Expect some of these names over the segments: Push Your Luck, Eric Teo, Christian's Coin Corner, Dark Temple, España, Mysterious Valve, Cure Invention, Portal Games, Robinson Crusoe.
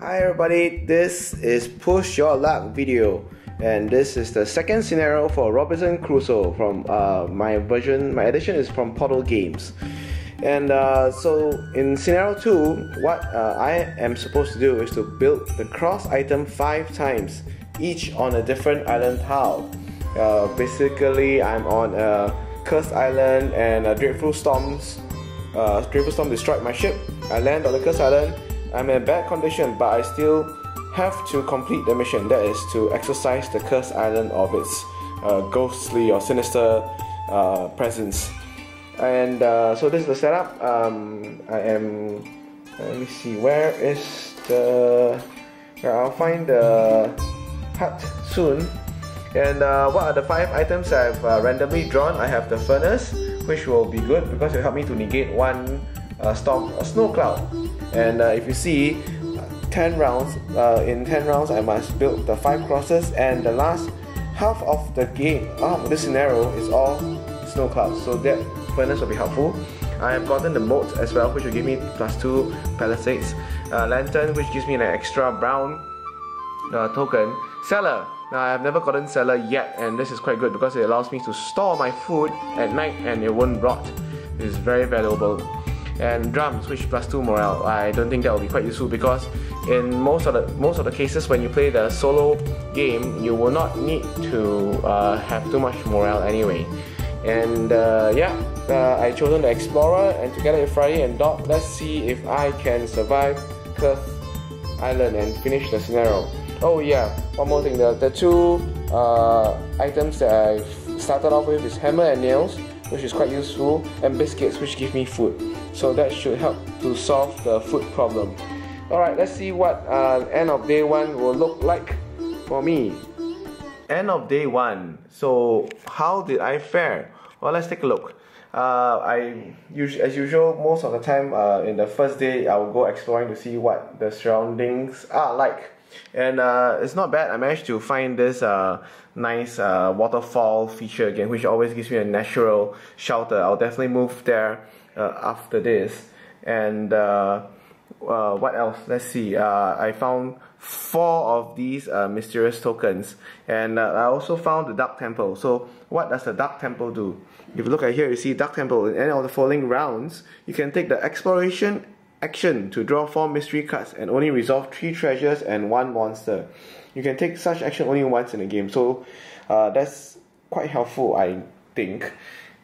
Hi everybody, this is Push Your Luck video, and this is the second scenario for Robinson Crusoe from my edition is from Portal Games. And so in scenario 2, what I am supposed to do is to build the cross item 5 times, each on a different island tile. Basically I'm on a cursed island, and a dreadful storm destroyed my ship. I land on the cursed island. I'm in a bad condition, but I still have to complete the mission, that is to exorcise the cursed island of its ghostly or sinister presence. And so this is the setup. Let me see, I'll find the hut soon. And what are the 5 items I've randomly drawn? I have the furnace, which will be good because it will help me to negate one snow cloud. And if you see, 10 rounds, in 10 rounds I must build the 5 crosses, and the last half of the game, half of this scenario is all snow clouds, so that furnace will be helpful. I have gotten the moat as well, which will give me +2 palisades, lantern, which gives me an extra brown token, cellar. Now I have never gotten cellar yet, and this is quite good because it allows me to store my food at night and it won't rot. It is very valuable. And drums, which +2 morale. I don't think that will be quite useful because in most of the cases when you play the solo game, you will not need to have too much morale anyway. And I chosen the explorer, and together with Friday and Doc, let's see if I can survive Cursed Island and finish the scenario. Oh yeah, one more thing. The 2 items that I started off with is hammer and nails, which is quite useful, and biscuits, which give me food. So that should help to solve the food problem. Alright, let's see what end of day 1 will look like for me. End of day 1. So how did I fare? Well, let's take a look. As usual, most of the time in the first day, I will go exploring to see what the surroundings are like. And it's not bad. I managed to find this nice waterfall feature again, which always gives me a natural shelter. I'll definitely move there after this. And what else? Let's see. I found 4 of these mysterious tokens, and I also found the Dark Temple. So what does the Dark Temple do? If you look at here, you see Dark Temple. In any of the following rounds, you can take the exploration action to draw 4 mystery cards and only resolve 3 treasures and 1 monster. You can take such action only once in a game, so that's quite helpful, I think.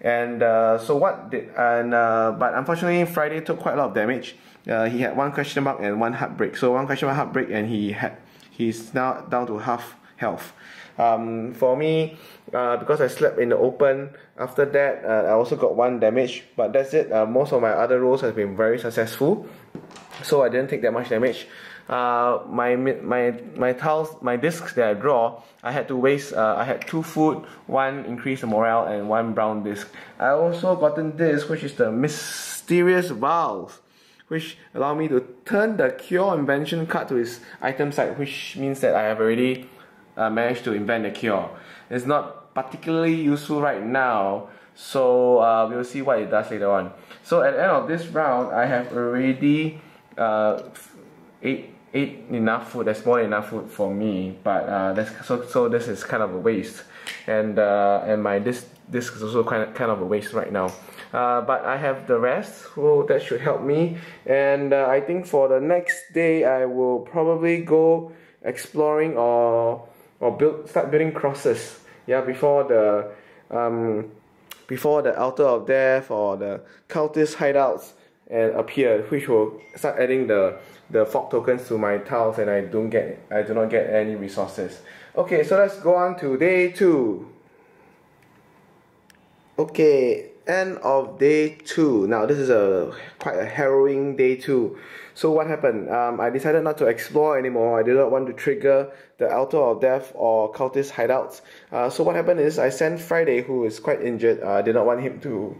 And but unfortunately Friday took quite a lot of damage. He had 1 question mark and 1 heartbreak. So 1 question mark heartbreak, and he's now down to half health. For me, because I slept in the open, after that I also got 1 damage, but that's it. Most of my other rolls have been very successful, so I didn't take that much damage. My discs that I draw, I had to waste. I had 2 food, 1 increase the morale, and 1 brown disc. I also gotten this, which is the Mysterious Valve, which allow me to turn the Cure Invention card to its item side, which means that I have already managed to invent a cure. It's not particularly useful right now, so we'll see what it does later on. So at the end of this round, I have already ate enough food. That's more than enough food for me, but so this is kind of a waste, and my disc is also kind of a waste right now. But I have the rest, so that should help me. And I think for the next day, I will probably go exploring or start building crosses, yeah, before the altar of death or the cultist hideouts appear, which will start adding the fog tokens to my tiles, and I do not get any resources. Okay, so let's go on to day 2. Okay, end of day 2. Now this is quite a harrowing day 2. So what happened? I decided not to explore anymore. I did not want to trigger the altar of death or cultist hideouts. So what happened is I sent Friday, who is quite injured. I did not want him to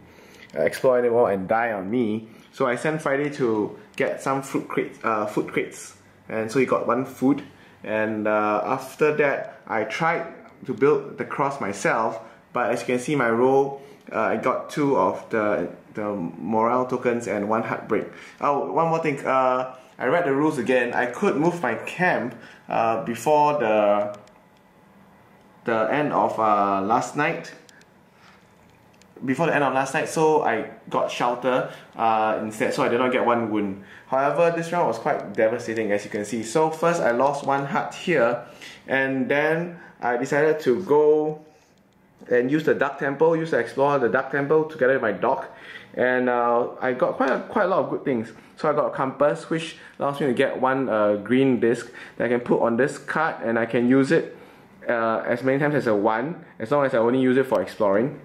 explore anymore and die on me. So I sent Friday to get some food crates, and so he got 1 food. And after that, I tried to build the cross myself, but as you can see, my roll, I got 2 of the morale tokens and 1 heartbreak. Oh, one more thing. I read the rules again. I could move my camp before the end of last night. Before the end of last night, so I got shelter instead, so I did not get one wound. However, this round was quite devastating, as you can see. So first I lost one heart here, and then I decided to go and use the Dark Temple, use to explore the Dark Temple together with my dog, and I got quite a lot of good things. So I got a compass, which allows me to get one green disc that I can put on this card, and I can use it as many times as I want, as long as I only use it for exploring.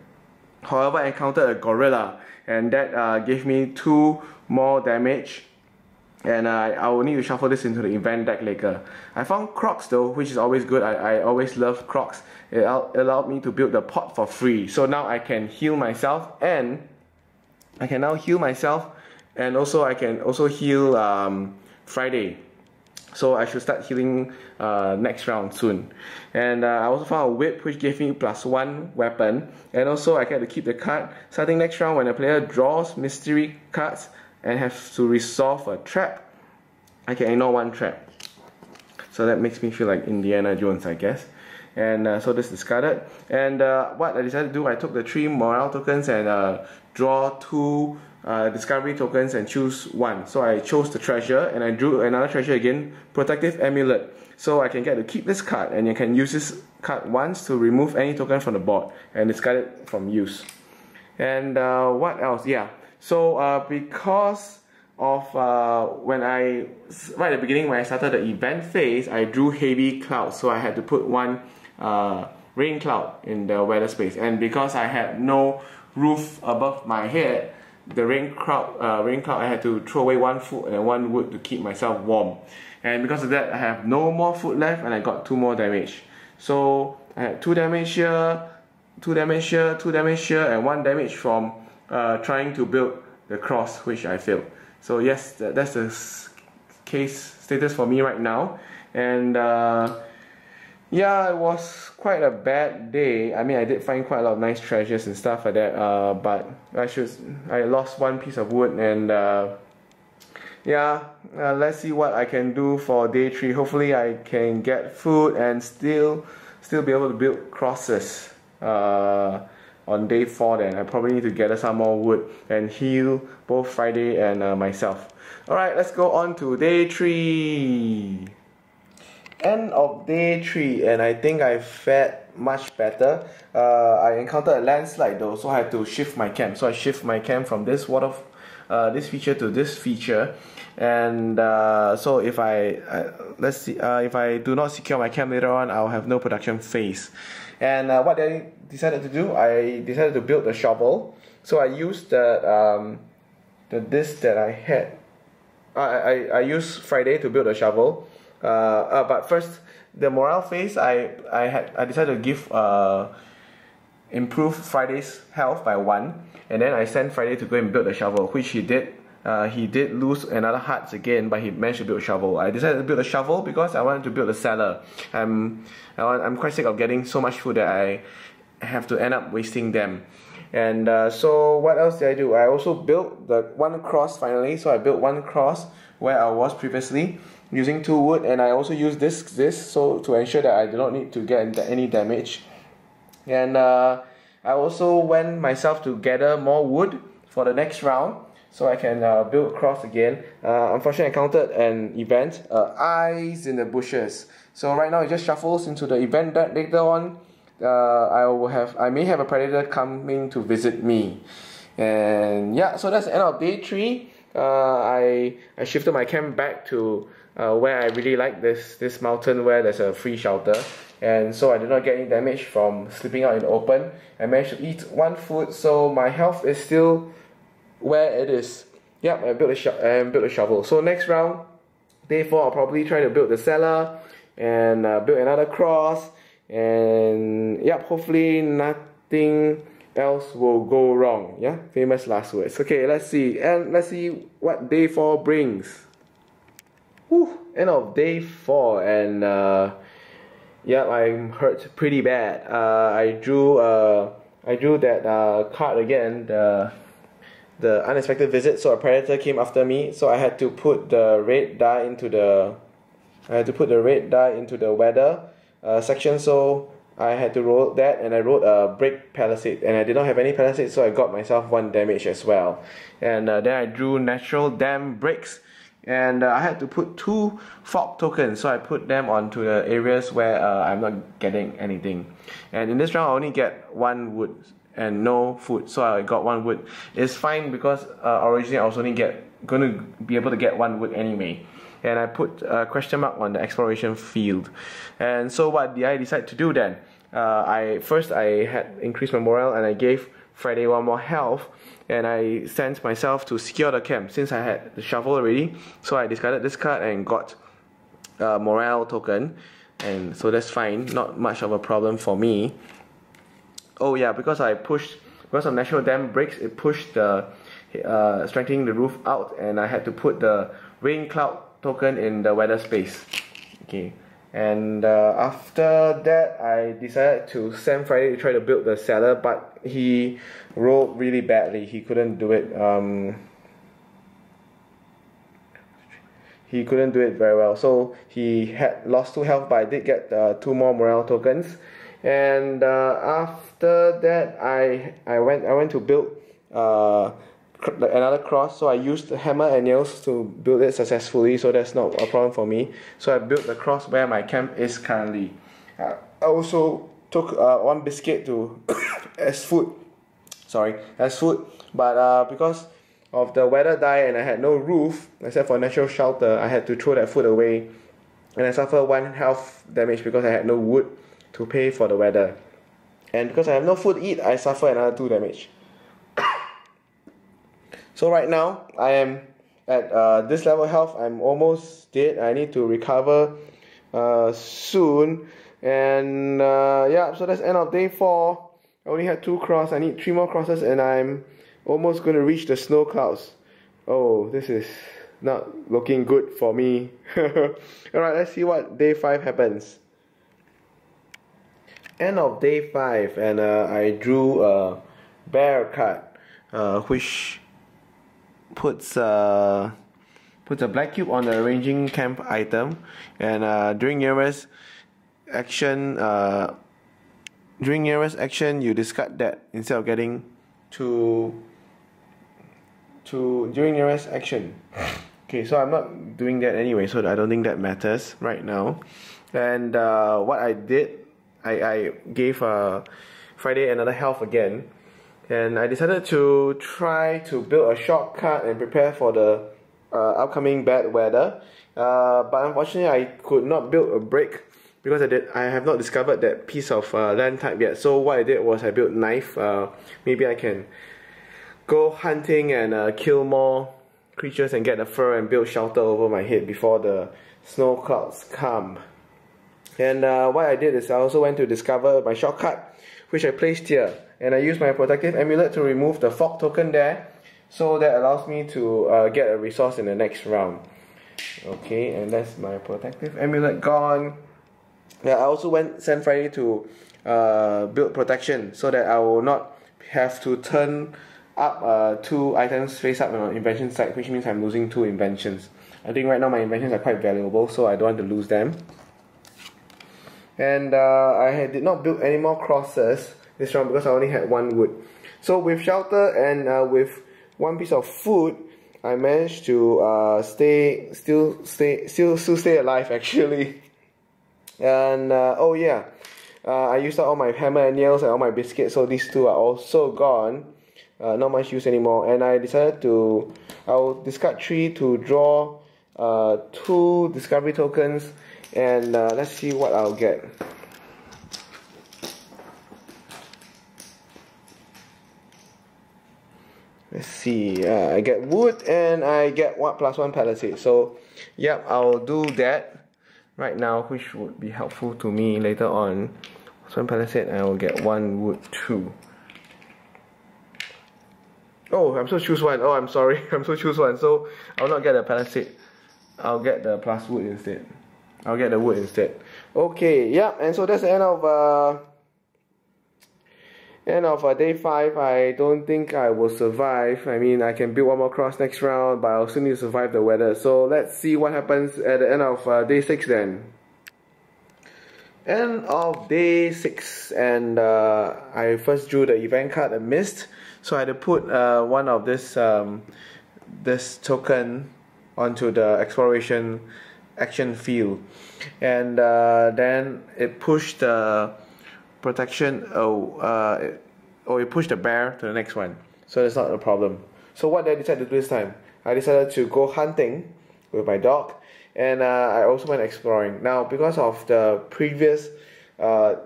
However, I encountered a gorilla, and that gave me 2 more damage, and I will need to shuffle this into the event deck later. I found Crocs though, which is always good. I always love Crocs. It allowed me to build the pot for free, so now I can heal myself, and I can now heal myself, and also I can also heal Friday. So I should start healing next round soon. And I also found a whip, which gave me +1 weapon. And also I get to keep the card. Starting next round, when a player draws mystery cards and has to resolve a trap, I can ignore 1 trap. So that makes me feel like Indiana Jones, I guess. And so this discarded. And what I decided to do, I took the 3 morale tokens and draw 2 discovery tokens and choose 1. So I chose the treasure, and I drew another treasure again, protective amulet. So I can get to keep this card, and you can use this card once to remove any token from the board and discard it from use. And what else? Yeah. So because of right at the beginning when I started the event phase, I drew heavy clouds, so I had to put 1 rain cloud in the weather space. And because I had no roof above my head, the rain cloud, I had to throw away 1 food and 1 wood to keep myself warm. And because of that, I have no more food left, and I got 2 more damage. So I had 2 damage here, 2 damage here, 2 damage here, and 1 damage from trying to build the cross, which I failed. So yes, that's the case status for me right now. And yeah, it was quite a bad day. I mean, I did find quite a lot of nice treasures and stuff like that, but I lost 1 piece of wood, and yeah, let's see what I can do for day 3. Hopefully I can get food and still be able to build crosses on day 4 then. I probably need to gather some more wood and heal both Friday and myself. Alright, let's go on to day 3. End of day 3, and I think I fared much better. I encountered a landslide though, so I had to shift my camp. So I shift my camp from this this feature to this feature, and so if let's see, if I do not secure my camp later on, I'll have no production phase. And what I decided to do, I decided to build a shovel. So I used the disc that I had. I used Friday to build a shovel. But first, the morale phase, I decided to give improve Friday's health by 1, and then I sent Friday to go and build a shovel, which he did. He did lose another hearts again, but he managed to build a shovel. I decided to build a shovel because I wanted to build a cellar. I'm quite sick of getting so much food that I have to end up wasting them. And so what else did I do? I also built the 1 cross finally. So I built 1 cross where I was previously, using 2 wood, and I also use this so to ensure that I do not need to get any damage. And I also went myself to gather more wood for the next round, so I can build cross again. Unfortunately, I encountered an event, eyes in the bushes. So right now it just shuffles into the event that later on, I may have a predator coming to visit me. And yeah, so that's the end of day 3. I shifted my camp back to where I really like this mountain where there's a free shelter, and so I did not get any damage from sleeping out in the open. I managed to eat 1 food, so my health is still where it is. Yep, I built a shovel. So next round, day 4, I'll probably try to build the cellar and build another cross, and yep, hopefully nothing else will go wrong. Yeah, famous last words. Okay, let's see, and let's see what day 4 brings. Whew, end of day 4, and yeah, I'm hurt pretty bad. I drew that card again, the unexpected visit, so a predator came after me, so I had to put the red die into the weather section, so I had to roll that, and I rolled a break palisade, and I did not have any palisade, so I got myself 1 damage as well. And then I drew natural dam breaks, and I had to put 2 fop tokens, so I put them onto the areas where I'm not getting anything. And in this round I only get 1 wood and no food, so I got 1 wood. It's fine because originally I was only gonna be able to get 1 wood anyway. And I put a question mark on the exploration field. And so what did I decide to do then? I had increased my morale, and I gave Friday 1 more health, and I sent myself to secure the camp since I had the shovel already. So I discarded this card and got a morale token, and so that's fine, not much of a problem for me. Oh yeah, because of natural dam breaks, it pushed the strengthening the roof out, and I had to put the rain cloud token in the weather space. Okay, and after that I decided to send Friday to try to build the cellar, but he rolled really badly. He couldn't do it. He couldn't do it very well, so he had lost 2 health, but I did get 2 more morale tokens. And after that I went to build another cross, so I used hammer and nails to build it successfully, so that's not a problem for me. So I built the cross where my camp is currently. I also took 1 biscuit to as food, but because of the weather die and I had no roof except for natural shelter, I had to throw that food away, and I suffered 1 health damage because I had no wood to pay for the weather, and because I have no food to eat, I suffer another 2 damage. So right now I am at this level of health. I'm almost dead. I need to recover soon. And yeah, so that's end of day 4. I only had 2 crosses. I need 3 more crosses, and I'm almost going to reach the snow clouds. Oh, this is not looking good for me. Alright, let's see what day 5 happens. End of day 5, and I drew a bear card, which puts a black cube on the arranging camp item, and during nearest action you discard that instead of getting to during nearest action. Okay, so I'm not doing that anyway, so I don't think that matters right now. And what I did, I gave Friday another health again, and I decided to try to build a shortcut and prepare for the upcoming bad weather. But unfortunately, I could not build a break because I have not discovered that piece of land type yet. So what I did was I built knife. Maybe I can go hunting and kill more creatures and get the fur and build shelter over my head before the snow clouds come. And what I did is I also went to discover my shortcut, which I placed here, and I used my protective amulet to remove the fog token there, so that allows me to get a resource in the next round. Okay, and that's my protective amulet gone. Yeah, I also sent Friday to build protection, so that I will not have to turn up 2 items face up on invention side, which means I'm losing 2 inventions. I think right now my inventions are quite valuable, so I don't want to lose them. And I did not build any more crosses this round because I only had 1 wood. So with shelter and with 1 piece of food, I managed to still stay alive actually. And oh yeah, I used up all my hammer and nails and all my biscuits, so these 2 are also gone. Not much use anymore. And I decided to I'll discard 3 to draw 2 discovery tokens. And let's see what I'll get. Let's see, I get wood and I get what +1 palisade. So yeah, I'll do that right now, which would be helpful to me later on. +1 palisade, I will get 1 wood too. Oh, I'm supposed to choose 1. Oh, I'm sorry. I'm supposed to choose 1. So I'll not get the palisade. I'll get the +wood instead. I'll get the wood instead. Okay, yeah, and so that's the end of End of day 5, I don't think I will survive. I mean, I can build one more cross next round, but I also need to survive the weather. So let's see what happens at the end of day 6 then. End of day 6, and I first drew the event card and missed. So I had to put one of this, this token onto the exploration action field. And then it pushed the... protection, or you push the bear to the next one, so that's not a problem. So what did I decide to do this time? I decided to go hunting with my dog, and I also went exploring. Now, because of the previous,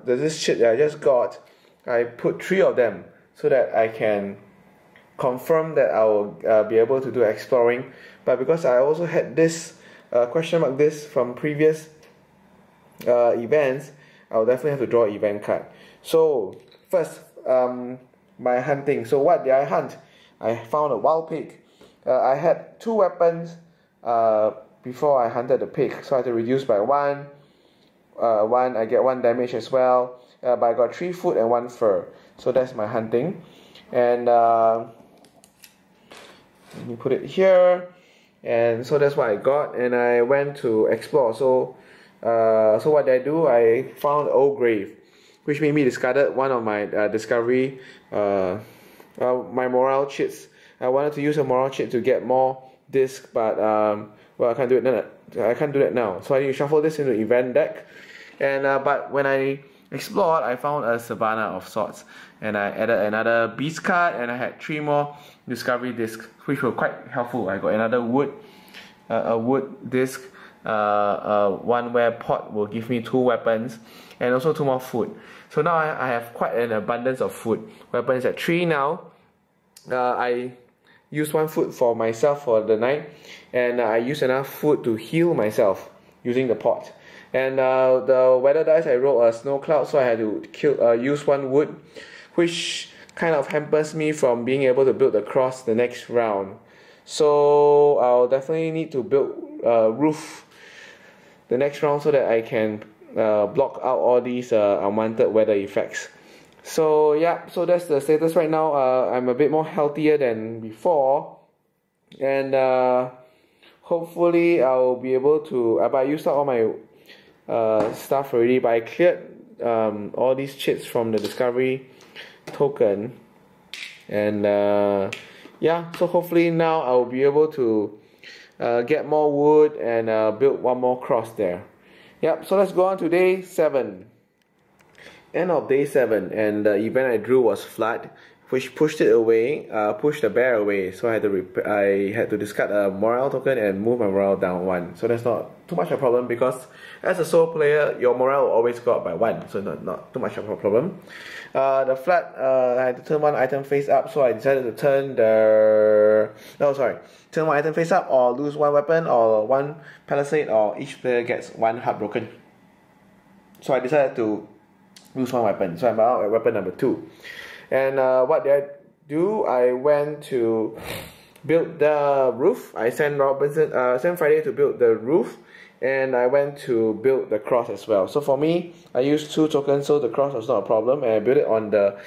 this shit that I just got, I put 3 of them so that I can confirm that I will be able to do exploring. But because I also had this question mark this from previous events, I'll definitely have to draw an event card. So first, my hunting. So what did I hunt? I found a wild pig. I had 2 weapons before I hunted the pig, so I had to reduce by 1. I get 1 damage as well. But I got 3 food and 1 fur. So that's my hunting. And let me put it here. And so that's what I got. And I went to explore. So. So what did I do? I found old grave, which made me discarded one of my discovery, my morale chits. I wanted to use a morale chit to get more disc, but well, I can't do it now. So I need to shuffle this into event deck. And but when I explored, I found a savannah of sorts, and I added another beast card, and I had 3 more discovery discs, which were quite helpful. I got another wood, a wood disc. One where pot will give me 2 weapons and also 2 more food. So now I have quite an abundance of food. Weapons at 3 now. I used 1 food for myself for the night, and I used enough food to heal myself using the pot. And the weather dice, I rolled a snow cloud, so I had to use 1 wood, which kind of hampers me from being able to build the cross the next round. So I'll definitely need to build a roof the next round so that I can block out all these unwanted weather effects. So yeah, so that's the status right now. I'm a bit more healthier than before, and hopefully I'll be able to but I used up all my stuff already, but I cleared all these chips from the discovery token, and yeah, so hopefully now I'll be able to get more wood and build one more cross there. Yep, so let's go on to day 7. End of day 7, and the event I drew was flood, which pushed it away, pushed the bear away. So I had to discard a morale token and move my morale down 1. So that's not too much of a problem, because as a solo player, your morale will always go up by 1. So not too much of a problem. The flood, I had to turn 1 item face up, so I decided to turn the... No, sorry. Turn 1 item face up, or lose 1 weapon, or 1 palisade, or each player gets 1 heartbroken. So I decided to lose 1 weapon. So I'm out at weapon number 2. And what did I do? I went to build the roof. I sent Robinson, sent Friday to build the roof, and I went to build the cross as well. So for me, I used 2 tokens, so the cross was not a problem, and I built it on the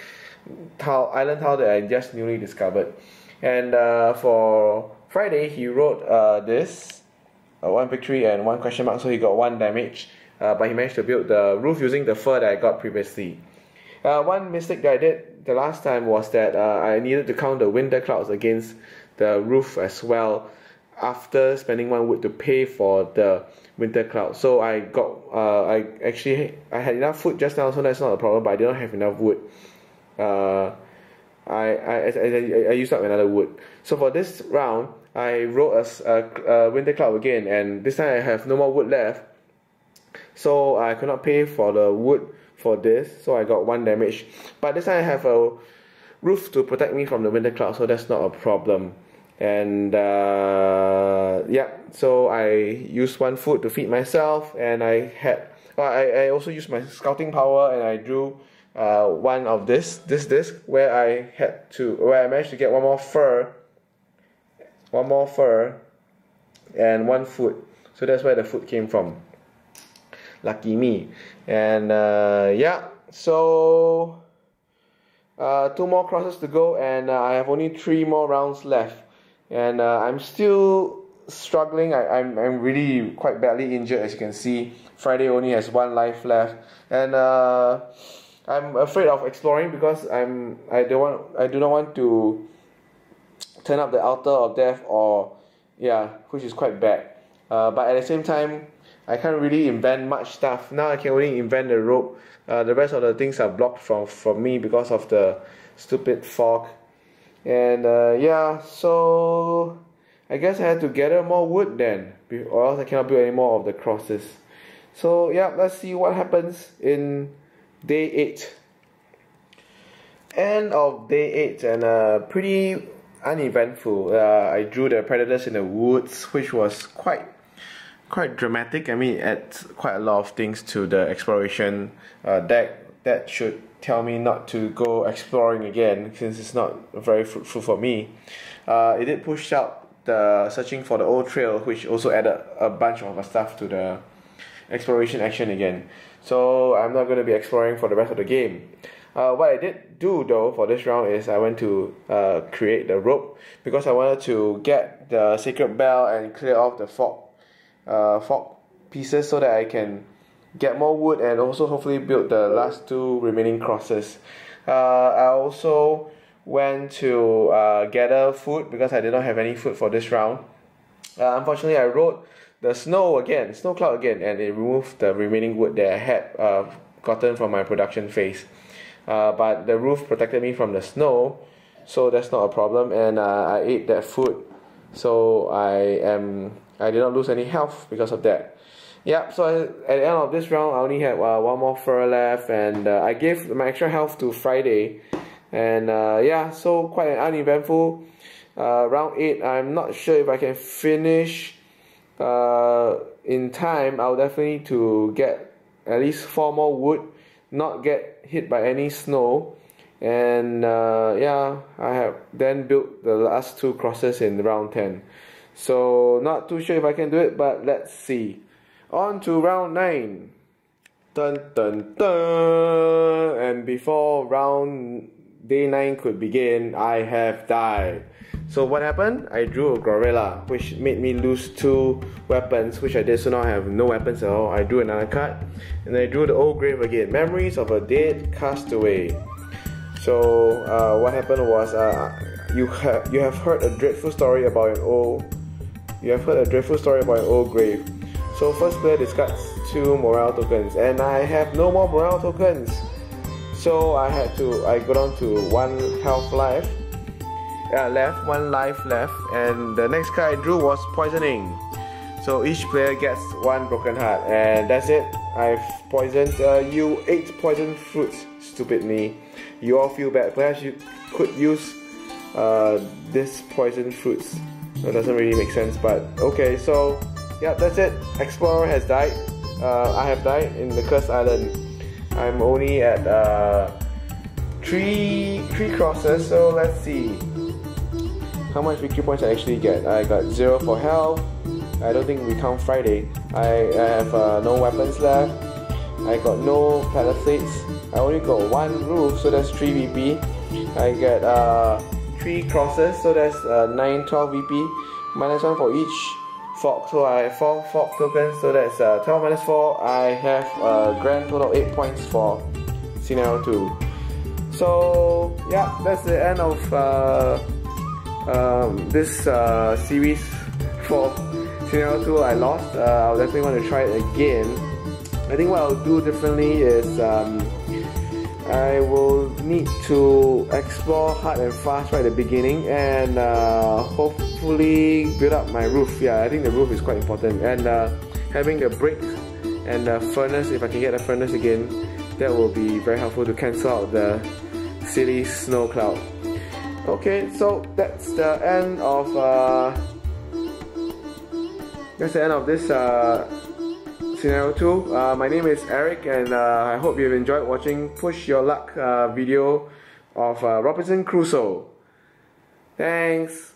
tile, island tile that I just newly discovered. And for Friday, he wrote this 1 victory and 1 question mark, so he got 1 damage, but he managed to build the roof using the fur that I got previously. One mistake that I did the last time was that I needed to count the winter clouds against the roof as well, after spending 1 wood to pay for the winter cloud. So I got I had enough food just now, so that's not a problem. But I did not have enough wood. I used up another wood. So for this round, I rolled a winter cloud again, and this time I have no more wood left, so I could not pay for the wood for this, so I got 1 damage. But this time I have a roof to protect me from the winter cloud, so that's not a problem. And yeah, so I used 1 food to feed myself, and I had I also used my scouting power, and I drew 1 of this disc where I had to I managed to get 1 more fur and 1 food. So that's where the food came from. Lucky me. And yeah, so Two more crosses to go, and I have only 3 more rounds left, and I'm still struggling. I'm really quite badly injured, as you can see. Friday only has 1 life left, and I'm afraid of exploring because I do not want to turn up the altar of death, or yeah, which is quite bad. But at the same time, I can't really invent much stuff. Now I can only invent the rope. The rest of the things are blocked from me because of the stupid fog. And yeah, so I guess I had to gather more wood then, or else I cannot build any more of the crosses. So yeah, let's see what happens in day 8. End of day 8, and pretty uneventful. I drew the predators in the woods, which was quite dramatic. I mean, it adds quite a lot of things to the exploration deck. That should tell me not to go exploring again, since it's not very fruitful for me. It did push out the searching for the old trail, which also added a bunch of stuff to the exploration action again. So I'm not going to be exploring for the rest of the game. What I did do though for this round is I went to create the rope, because I wanted to get the sacred bell and clear off the fog pieces so that I can get more wood and also hopefully build the last 2 remaining crosses. I also went to gather food because I did not have any food for this round. Unfortunately, I rode the snow cloud again, and it removed the remaining wood that I had gotten from my production phase. But the roof protected me from the snow, so that's not a problem, and I ate that food, so I did not lose any health because of that. Yeah, so at the end of this round, I only had 1 more fur left, and I gave my extra health to Friday. And yeah, so quite an uneventful round 8. I'm not sure if I can finish in time. I'll definitely need to get at least 4 more wood, not get hit by any snow. And yeah, I have then built the last 2 crosses in round 10. So not too sure if I can do it, but let's see. On to round 9. Dun dun dun. And before day 9 could begin, I have died. So what happened? I drew a gorilla, which made me lose 2 weapons, which I did, so now I have no weapons at all. I drew another card, and I drew the old grave again. Memories of a dead castaway. So what happened was, you have heard a dreadful story about an old grave. So first player discards 2 morale tokens, and I have no more morale tokens. So I got down to 1 health life left, 1 life left, and the next card I drew was poisoning. So each player gets 1 broken heart, and that's it. I've poisoned you. 8 poisoned fruits. Stupid me. You all feel bad. Perhaps you could use this poison fruits. That doesn't really make sense, but okay. So yeah, that's it. Explorer has died. I have died in the cursed island. I'm only at 3 crosses. So let's see how much victory points I actually get. I got 0 for health. I don't think we count Friday. I have no weapons left. I got no palisades. I only got 1 roof, so that's 3 VP. I get 3 crosses, so that's 9, 12 VP, -1 for each fog, so I have 4 fog tokens, so that's 12 minus 4, I have a grand total of 8 points for scenario 2. So yeah, that's the end of this series. For scenario 2 I lost. I'll definitely want to try it again. I think what I'll do differently is I will need to explore hard and fast right at the beginning, and hopefully build up my roof. Yeah, I think the roof is quite important, and having the brick and the furnace, if I can get a furnace again, that will be very helpful to cancel out the silly snow cloud. Okay, so that's the end of this Scenario 2. My name is Eric, and I hope you've enjoyed watching Push Your Luck video of Robinson Crusoe. Thanks!